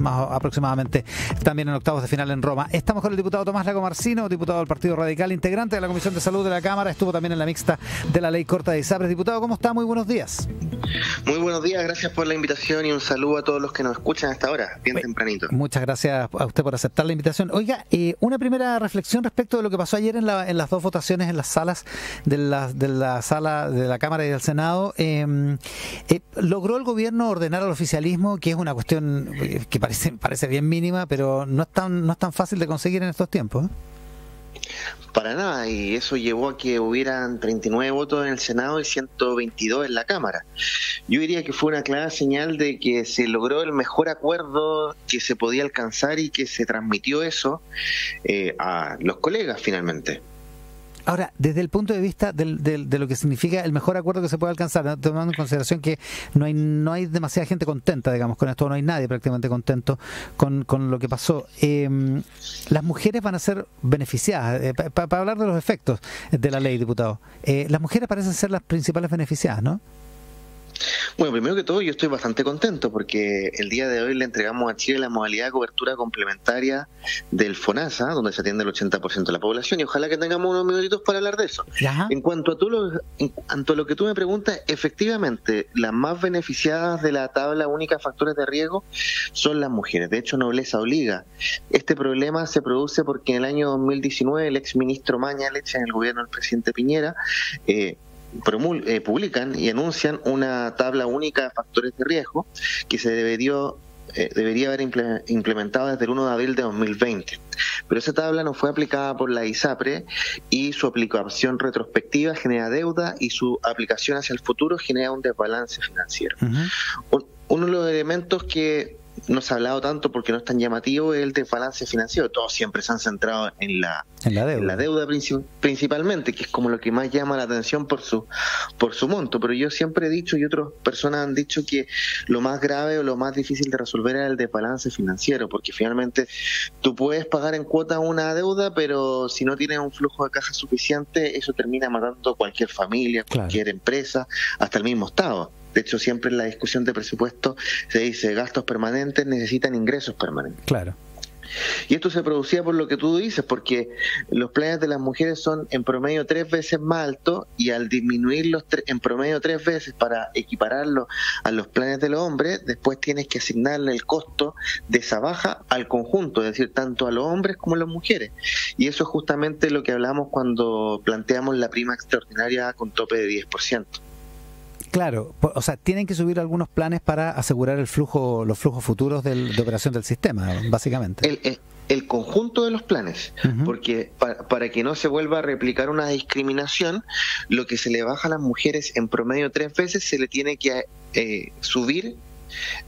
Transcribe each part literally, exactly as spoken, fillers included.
más aproximadamente, también en octavos de final en Roma. Estamos con el diputado Tomás Lagomarsino, diputado del Partido Radical, integrante de la Comisión de Salud de la Cámara, estuvo también en la mixta de la Ley Corta de Isapres. Diputado, ¿cómo está? Muy buenos días. Muy buenos días, gracias por la invitación y un saludo a todos los que nos escuchan hasta ahora, bien tempranito. Muchas gracias a usted por aceptar la invitación. Oiga, eh, una primera reflexión respecto de lo que pasó ayer en, la, en las dos votaciones en las salas de la, de la sala de la Cámara y del Senado. Eh, eh, ¿Logró el gobierno ordenar al oficialismo, que es una cuestión que parece, parece bien mínima, pero no es tan, no es tan fácil de conseguir en estos tiempos, ¿eh? Para nada, y eso llevó a que hubieran treinta y nueve votos en el Senado y ciento veintidós en la Cámara. Yo diría que fue una clara señal de que se logró el mejor acuerdo que se podía alcanzar y que se transmitió eso eh, a los colegas finalmente. Ahora, desde el punto de vista del, del, de lo que significa el mejor acuerdo que se puede alcanzar, ¿no? Tomando en consideración que no hay no hay demasiada gente contenta, digamos, con esto, no hay nadie prácticamente contento con, con lo que pasó. Eh, las mujeres van a ser beneficiadas, eh, para pa, pa hablar de los efectos de la ley, diputado. Eh, las mujeres parecen ser las principales beneficiadas, ¿no? Bueno, primero que todo yo estoy bastante contento porque el día de hoy le entregamos a Chile la modalidad de cobertura complementaria del FONASA, donde se atiende el ochenta por ciento de la población, y ojalá que tengamos unos minutitos para hablar de eso. Ajá. En cuanto a tú lo, en cuanto a lo que tú me preguntas, efectivamente las más beneficiadas de la tabla única de factores de riesgo son las mujeres. De hecho, nobleza obliga. Este problema se produce porque en el año dos mil diecinueve el exministro Mañalich, en el gobierno del presidente Piñera, eh, Promul eh, publican y anuncian una tabla única de factores de riesgo que se debió, eh, debería haber implement implementado desde el uno de abril de dos mil veinte. Pero esa tabla no fue aplicada por la ISAPRE y su aplicación retrospectiva genera deuda y su aplicación hacia el futuro genera un desbalance financiero. Uh-huh. Uno de los elementos que no se ha hablado tanto porque no es tan llamativo es el desbalance financiero. Todos siempre se han centrado en la, en la deuda, en la deuda princip principalmente, que es como lo que más llama la atención por su por su monto. Pero yo siempre he dicho y otras personas han dicho que lo más grave o lo más difícil de resolver es el desbalance financiero, porque finalmente tú puedes pagar en cuotas una deuda, pero si no tienes un flujo de caja suficiente, eso termina matando cualquier familia, cualquier claro. empresa, hasta el mismo Estado. De hecho, siempre en la discusión de presupuesto se dice gastos permanentes necesitan ingresos permanentes. Claro. Y esto se producía por lo que tú dices, porque los planes de las mujeres son en promedio tres veces más altos, y al disminuirlos en promedio tres veces para equipararlos a los planes de los hombres, después tienes que asignarle el costo de esa baja al conjunto, es decir, tanto a los hombres como a las mujeres. Y eso es justamente lo que hablamos cuando planteamos la prima extraordinaria con tope de diez por ciento. Claro, o sea, tienen que subir algunos planes para asegurar el flujo, los flujos futuros del, de operación del sistema, básicamente. El, el, el conjunto de los planes, uh-huh. porque para, para que no se vuelva a replicar una discriminación, lo que se le baja a las mujeres en promedio tres veces se le tiene que eh, subir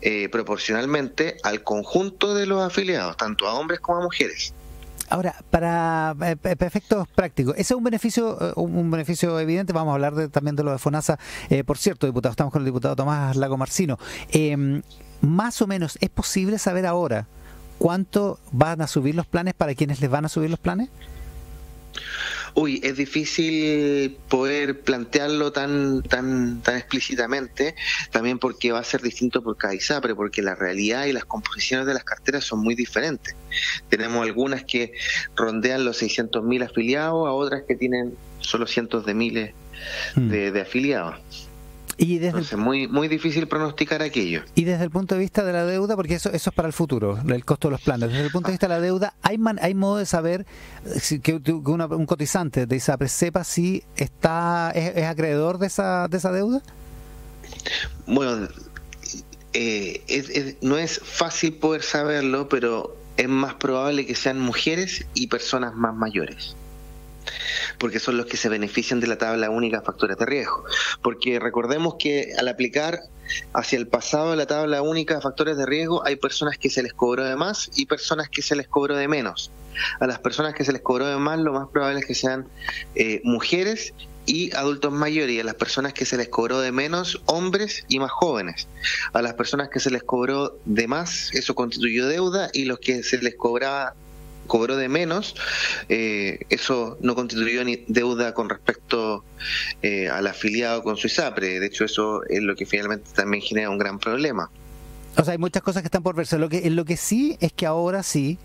eh, proporcionalmente al conjunto de los afiliados, tanto a hombres como a mujeres. Ahora, para efectos prácticos, ese es un beneficio un beneficio evidente. Vamos a hablar de, también de lo de FONASA. Eh, por cierto, diputado, estamos con el diputado Tomás Lagomarsino. Eh, más o menos, ¿es posible saber ahora cuánto van a subir los planes para quienes les van a subir los planes? Uy, es difícil poder plantearlo tan tan tan explícitamente, también porque va a ser distinto por cada ISAPRE, porque la realidad y las composiciones de las carteras son muy diferentes. Tenemos algunas que rondean los seiscientos mil afiliados, a otras que tienen solo cientos de miles de, de afiliados. Y desde Entonces, el... muy muy difícil pronosticar aquello. Y desde el punto de vista de la deuda, porque eso eso es para el futuro, el costo de los planes. Desde el punto de vista de la deuda, ¿hay man, hay modo de saber si, que, que una, un cotizante de ISAPRE sepa si está es, es acreedor de esa de esa deuda? Bueno, eh, es, es, no es fácil poder saberlo, pero es más probable que sean mujeres y personas más mayores, porque son los que se benefician de la tabla única de factores de riesgo. Porque recordemos que al aplicar hacia el pasado de la tabla única de factores de riesgo, hay personas que se les cobró de más y personas que se les cobró de menos. A las personas que se les cobró de más, lo más probable es que sean eh, mujeres y adultos mayores, y a las personas que se les cobró de menos, hombres y más jóvenes. A las personas que se les cobró de más, eso constituyó deuda, y los que se les cobraba cobró de menos, eh, eso no constituyó ni deuda con respecto eh, al afiliado con su ISAPRE. De hecho, eso es lo que finalmente también genera un gran problema. O sea, hay muchas cosas que están por verse. Lo que, lo que sí es que ahora sí,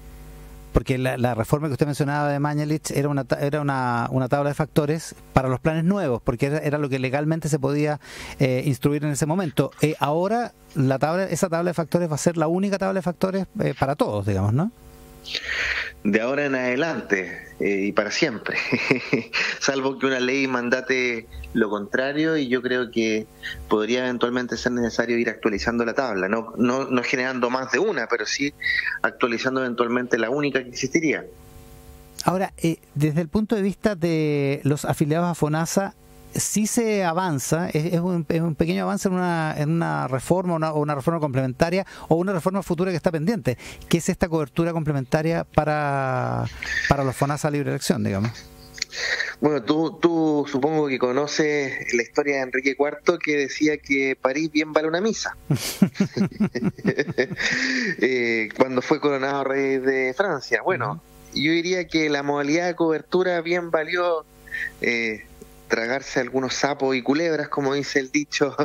porque la, la reforma que usted mencionaba de Mañalich era una era una, una tabla de factores para los planes nuevos, porque era, era lo que legalmente se podía eh, instruir en ese momento. Eh, ahora la tabla, esa tabla de factores va a ser la única tabla de factores eh, para todos, digamos, ¿no? De ahora en adelante eh, y para siempre, salvo que una ley mandate lo contrario, y yo creo que podría eventualmente ser necesario ir actualizando la tabla, no, no, no generando más de una, pero sí actualizando eventualmente la única que existiría. Ahora, eh, desde el punto de vista de los afiliados a FONASA, sí se avanza, es, es, un, es un pequeño avance en una, en una reforma o una, una reforma complementaria o una reforma futura que está pendiente, que es esta cobertura complementaria para, para los FONASA libre elección, digamos. Bueno, tú, tú supongo que conoces la historia de Enrique cuarto, que decía que París bien vale una misa. eh, cuando fue coronado rey de Francia. Bueno, uh-huh. Yo diría que la modalidad de cobertura bien valió... Eh, tragarse algunos sapos y culebras, como dice el dicho,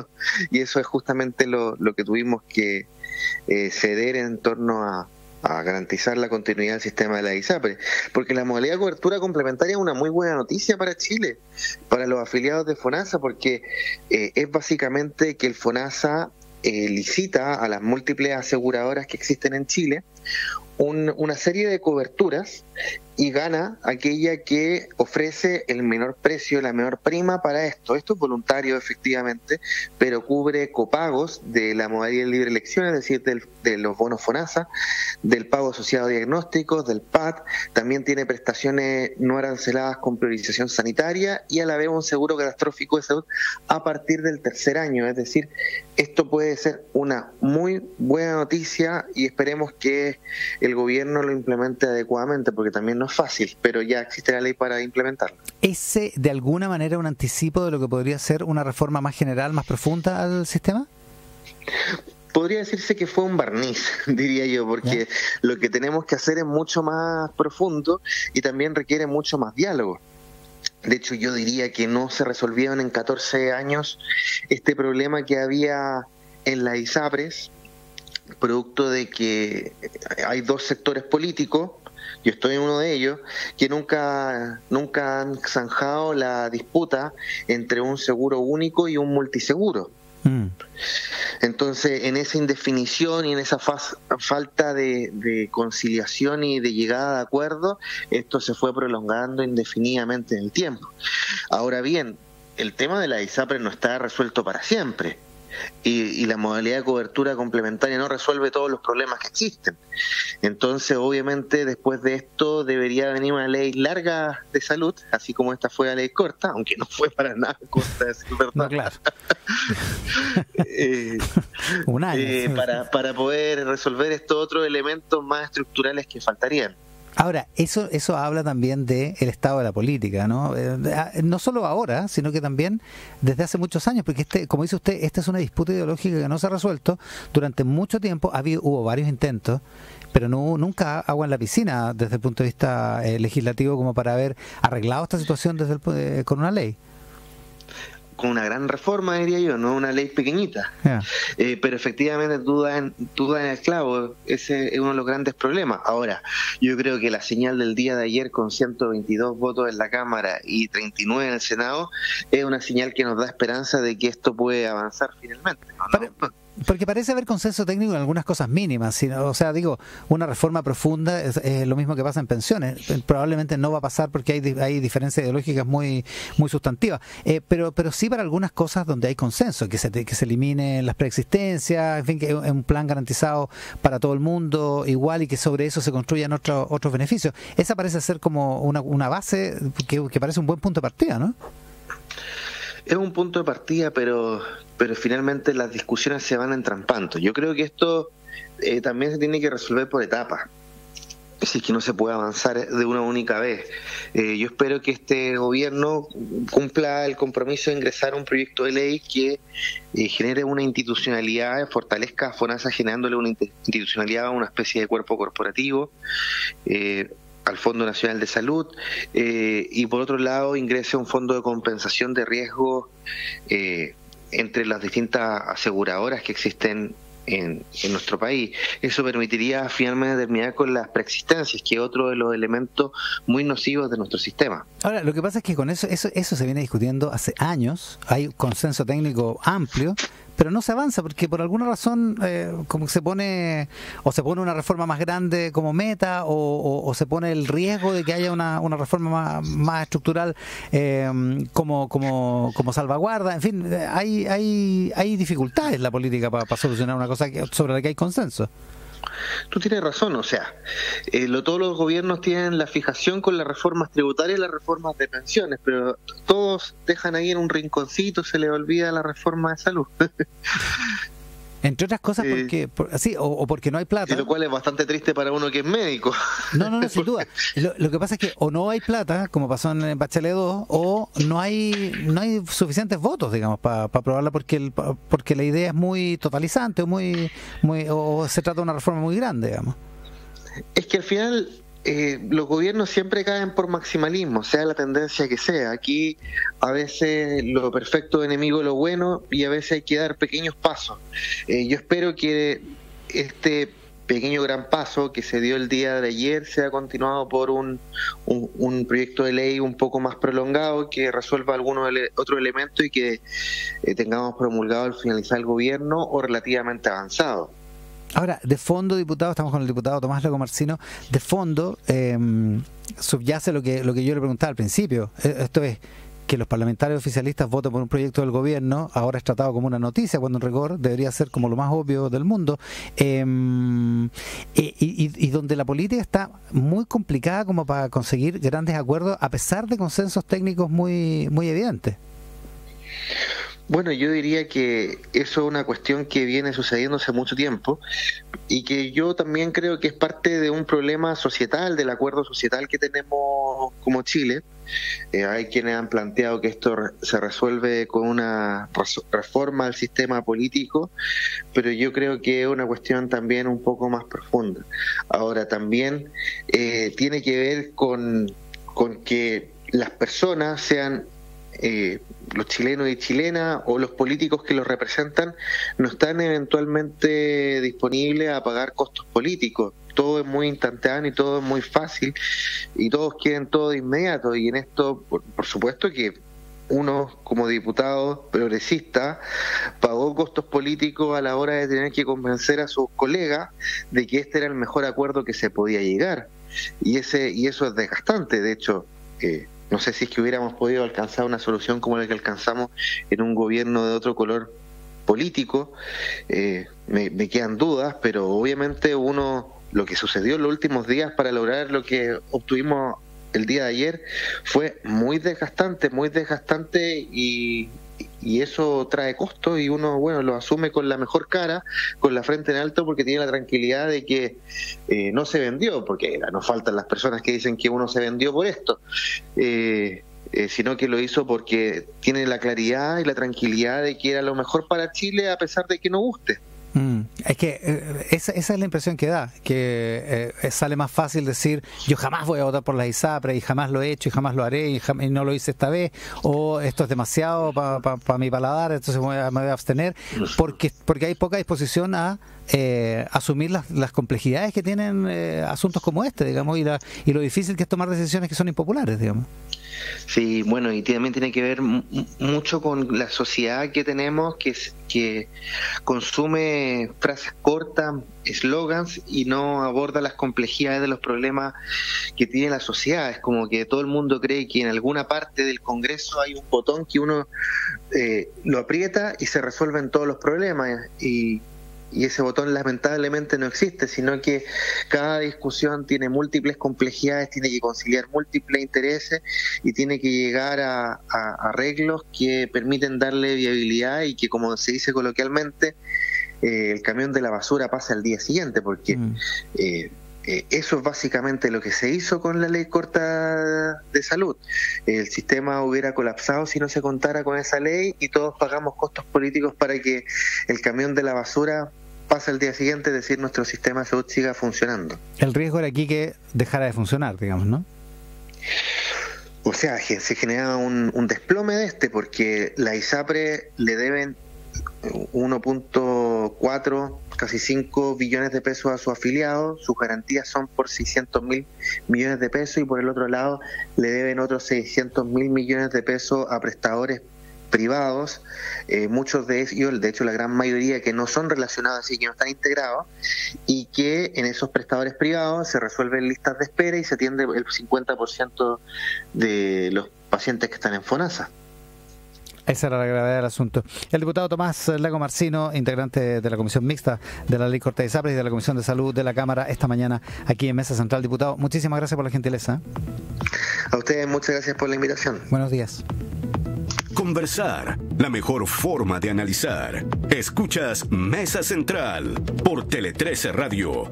y eso es justamente lo, lo que tuvimos que eh, ceder en torno a, a garantizar la continuidad del sistema de la ISAPRE, porque la modalidad de cobertura complementaria es una muy buena noticia para Chile, para los afiliados de FONASA, porque eh, es básicamente que el FONASA eh, licita a las múltiples aseguradoras que existen en Chile un, una serie de coberturas y gana aquella que ofrece el menor precio, la menor prima para esto. Esto es voluntario, efectivamente, pero cubre copagos de la modalidad de libre elección, es decir, del, de los bonos FONASA, del pago asociado a diagnósticos, del P A D, también tiene prestaciones no aranceladas con priorización sanitaria y a la vez un seguro catastrófico de salud a partir del tercer año. Es decir, esto puede ser una muy buena noticia y esperemos que el gobierno lo implemente adecuadamente, porque también no es fácil, pero ya existe la ley para implementarla. ¿Ese, de alguna manera, un anticipo de lo que podría ser una reforma más general, más profunda al sistema? Podría decirse que fue un barniz, diría yo, porque ¿sí? Lo que tenemos que hacer es mucho más profundo y también requiere mucho más diálogo. De hecho, yo diría que no se resolvieron en catorce años este problema que había en las ISAPRES, producto de que hay dos sectores políticos, yo estoy en uno de ellos, que nunca, nunca han zanjado la disputa entre un seguro único y un multiseguro. Mm. Entonces, en esa indefinición y en esa faz, falta de, de conciliación y de llegada de acuerdo, esto se fue prolongando indefinidamente en el tiempo. Ahora bien, el tema de la ISAPRE no está resuelto para siempre. Y, y la modalidad de cobertura complementaria no resuelve todos los problemas que existen. Entonces, obviamente, después de esto debería venir una ley larga de salud, así como esta fue la ley corta, aunque no fue para nada corta, es verdad. No, claro. eh, Un año. Eh, para, para poder resolver estos otros elementos más estructurales que faltarían. Ahora, eso eso habla también del estado de la política, ¿no? No solo ahora, sino que también desde hace muchos años, porque este, como dice usted, esta es una disputa ideológica que no se ha resuelto durante mucho tiempo. Ha habido, hubo varios intentos, pero no nunca agua en la piscina desde el punto de vista eh, legislativo como para haber arreglado esta situación desde el, eh, con una ley. Con una gran reforma, diría yo, no una ley pequeñita. Yeah. Eh, pero efectivamente tú das en, tú das en el clavo, ese es uno de los grandes problemas. Ahora, yo creo que la señal del día de ayer con ciento veintidós votos en la Cámara y treinta y nueve en el Senado es una señal que nos da esperanza de que esto puede avanzar finalmente, ¿no? Porque parece haber consenso técnico en algunas cosas mínimas, sino, o sea, digo, una reforma profunda es, es lo mismo que pasa en pensiones, probablemente no va a pasar porque hay, hay diferencias ideológicas muy muy sustantivas, eh, pero pero sí para algunas cosas donde hay consenso, que se que se eliminen las preexistencias, en fin, que es un plan garantizado para todo el mundo igual y que sobre eso se construyan otros otros beneficios. Esa parece ser como una, una base que, que parece un buen punto de partida, ¿no? Es un punto de partida, pero pero finalmente las discusiones se van entrampando. Yo creo que esto eh, también se tiene que resolver por etapas. Si es que no se puede avanzar de una única vez. Eh, yo espero que este gobierno cumpla el compromiso de ingresar un proyecto de ley que eh, genere una institucionalidad, fortalezca a FONASA generándole una institucionalidad, una especie de cuerpo corporativo, eh, al Fondo Nacional de Salud, eh, y por otro lado ingrese un fondo de compensación de riesgo eh, entre las distintas aseguradoras que existen en, en nuestro país. Eso permitiría finalmente terminar con las preexistencias, que es otro de los elementos muy nocivos de nuestro sistema. Ahora, lo que pasa es que con eso, eso, eso se viene discutiendo hace años, hay un consenso técnico amplio, pero no se avanza porque por alguna razón eh, como se pone o se pone una reforma más grande como meta o, o, o se pone el riesgo de que haya una, una reforma más, más estructural eh, como, como, como salvaguarda. En fin, hay, hay, hay dificultades en la política para pa solucionar una cosa que, sobre la que hay consenso. Tú tienes razón, o sea, eh, lo, todos los gobiernos tienen la fijación con las reformas tributarias y las reformas de pensiones, pero todos dejan ahí en un rinconcito, se les olvida la reforma de salud. Entre otras cosas porque eh, por, sí, o, o porque no hay plata. Lo cual es bastante triste para uno que es médico. No, no, no, sin duda. Lo, lo que pasa es que o no hay plata, como pasó en Bachelet dos, o no hay no hay suficientes votos, digamos, para pa aprobarla porque el, porque la idea es muy totalizante o, muy, muy, o se trata de una reforma muy grande, digamos. Es que al final eh, los gobiernos siempre caen por maximalismo, sea la tendencia que sea. Aquí a veces lo perfecto es enemigo de lo bueno y a veces hay que dar pequeños pasos. Eh, yo espero que este pequeño gran paso que se dio el día de ayer sea continuado por un, un, un proyecto de ley un poco más prolongado que resuelva algunos ele otros elementos y que eh, tengamos promulgado al finalizar el gobierno o relativamente avanzado. Ahora, de fondo, diputado, estamos con el diputado Tomás Lagomarsino, de fondo eh, subyace lo que, lo que yo le preguntaba al principio, esto es que los parlamentarios oficialistas voten por un proyecto del gobierno, ahora es tratado como una noticia, cuando en rigor debería ser como lo más obvio del mundo, eh, y, y, y donde la política está muy complicada como para conseguir grandes acuerdos, a pesar de consensos técnicos muy, muy evidentes. Bueno, yo diría que eso es una cuestión que viene sucediendo hace mucho tiempo y que yo también creo que es parte de un problema societal, del acuerdo societal que tenemos como Chile. Eh, hay quienes han planteado que esto re se resuelve con una reforma al sistema político, pero yo creo que es una cuestión también un poco más profunda. Ahora, también eh, tiene que ver con, con que las personas sean... Eh, los chilenos y chilenas o los políticos que los representan no están eventualmente disponibles a pagar costos políticos. Todo es muy instantáneo y todo es muy fácil y todos quieren todo de inmediato, y en esto por, por supuesto que uno como diputado progresista pagó costos políticos a la hora de tener que convencer a sus colegas de que este era el mejor acuerdo que se podía llegar, y ese y eso es desgastante. De hecho, eh, no sé si es que hubiéramos podido alcanzar una solución como la que alcanzamos en un gobierno de otro color político. Eh, me, me quedan dudas, pero obviamente uno, lo que sucedió en los últimos días para lograr lo que obtuvimos el día de ayer fue muy desgastante, muy desgastante y, y eso trae costos y uno, bueno, lo asume con la mejor cara, con la frente en alto, porque tiene la tranquilidad de que eh, no se vendió, porque no faltan las personas que dicen que uno se vendió por esto, eh, eh, sino que lo hizo porque tiene la claridad y la tranquilidad de que era lo mejor para Chile a pesar de que no guste. Mm, es que eh, esa, esa es la impresión que da, que eh, sale más fácil decir yo jamás voy a votar por la ISAPRE y jamás lo he hecho y jamás lo haré y, jam y no lo hice esta vez, o esto es demasiado para pa, pa mi paladar, entonces me voy a, me voy a abstener, porque, porque hay poca disposición a eh, asumir las, las complejidades que tienen eh, asuntos como este, digamos, y, la, y lo difícil que es tomar decisiones que son impopulares, digamos. Sí, bueno, y también tiene que ver mucho con la sociedad que tenemos, que, que consume frases cortas, eslogans, y no aborda las complejidades de los problemas que tiene la sociedad. Es como que todo el mundo cree que en alguna parte del Congreso hay un botón que uno eh, lo aprieta y se resuelven todos los problemas, y... y ese botón lamentablemente no existe, sino que cada discusión tiene múltiples complejidades, tiene que conciliar múltiples intereses y tiene que llegar a, a, a arreglos que permiten darle viabilidad y que, como se dice coloquialmente, eh, el camión de la basura pasa al día siguiente, porque mm. eh, eh, eso es básicamente lo que se hizo con la ley corta de salud. El sistema hubiera colapsado si no se contara con esa ley y todos pagamos costos políticos para que el camión de la basura pasa el día siguiente, es decir, nuestro sistema de salud siga funcionando. El riesgo era aquí que dejara de funcionar, digamos, ¿no? O sea, se generaba un, un desplome de este, porque la ISAPRE le deben uno punto como cuatro, casi cinco billones de pesos a sus afiliados, sus garantías son por seiscientos mil millones de pesos y por el otro lado le deben otros seiscientos mil millones de pesos a prestadores privados, eh, muchos de ellos, de hecho la gran mayoría, que no son relacionados, así que no están integrados, y que en esos prestadores privados se resuelven listas de espera y se atiende el cincuenta por ciento de los pacientes que están en FONASA. Esa era la gravedad del asunto. El diputado Tomás Lagomarsino, integrante de la Comisión Mixta de la Ley Corta de Isapres y de la Comisión de Salud de la Cámara, esta mañana aquí en Mesa Central. Diputado, muchísimas gracias por la gentileza. A ustedes muchas gracias por la invitación. Buenos días. Conversar, la mejor forma de analizar. Escuchas Mesa Central por Tele trece Radio.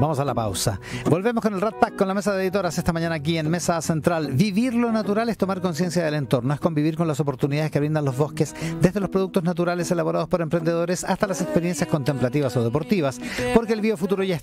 Vamos a la pausa. Volvemos con el Rat Pack, con la mesa de editoras esta mañana aquí en Mesa Central. Vivir lo natural es tomar conciencia del entorno, es convivir con las oportunidades que brindan los bosques, desde los productos naturales elaborados por emprendedores hasta las experiencias contemplativas o deportivas, porque el biofuturo ya está.